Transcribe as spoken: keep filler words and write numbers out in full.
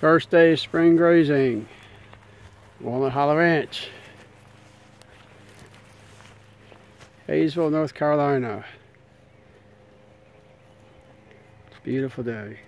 First day of spring grazing, Walnut Hollow Ranch, Hayesville, North Carolina. It's a beautiful day.